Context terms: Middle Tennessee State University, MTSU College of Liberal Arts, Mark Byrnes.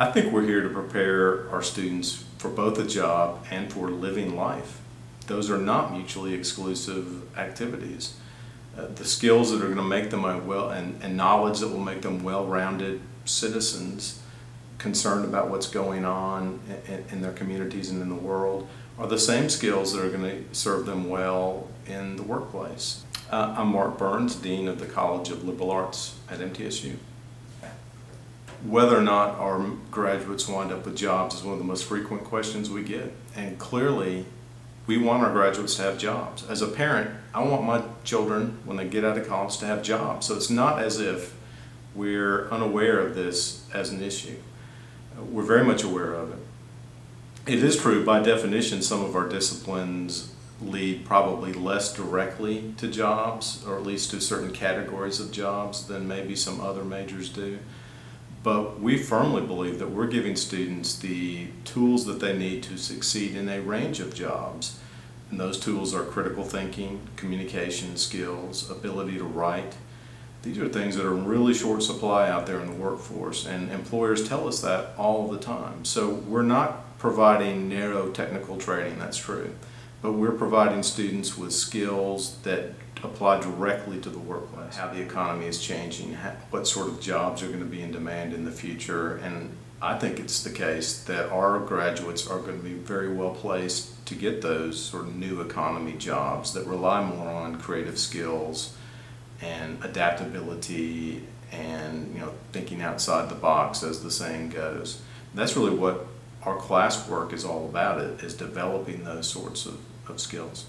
I think we're here to prepare our students for both a job and for living life. Those are not mutually exclusive activities. The skills that are going to make them and knowledge that will make them well-rounded citizens concerned about what's going on in their communities and in the world are the same skills that are going to serve them well in the workplace. I'm Mark Byrnes, Dean of the College of Liberal Arts at MTSU. Whether or not our graduates wind up with jobs is one of the most frequent questions we get. And clearly, we want our graduates to have jobs. As a parent, I want my children, when they get out of college, to have jobs. So it's not as if we're unaware of this as an issue. We're very much aware of it. It is true, by definition, some of our disciplines lead probably less directly to jobs, or at least to certain categories of jobs, than maybe some other majors do. But we firmly believe that we're giving students the tools that they need to succeed in a range of jobs. And those tools are critical thinking, communication skills, ability to write. These are things that are in really short supply out there in the workforce, and employers tell us that all the time. So we're not providing narrow technical training, that's true, but we're providing students with skills that apply directly to the workplace. How the economy is changing, what sort of jobs are going to be in demand in the future, and I think it's the case that our graduates are going to be very well placed to get those sort of new economy jobs that rely more on creative skills and adaptability and, you know, thinking outside the box, as the saying goes. That's really what our classwork is all about, is developing those sorts of skills.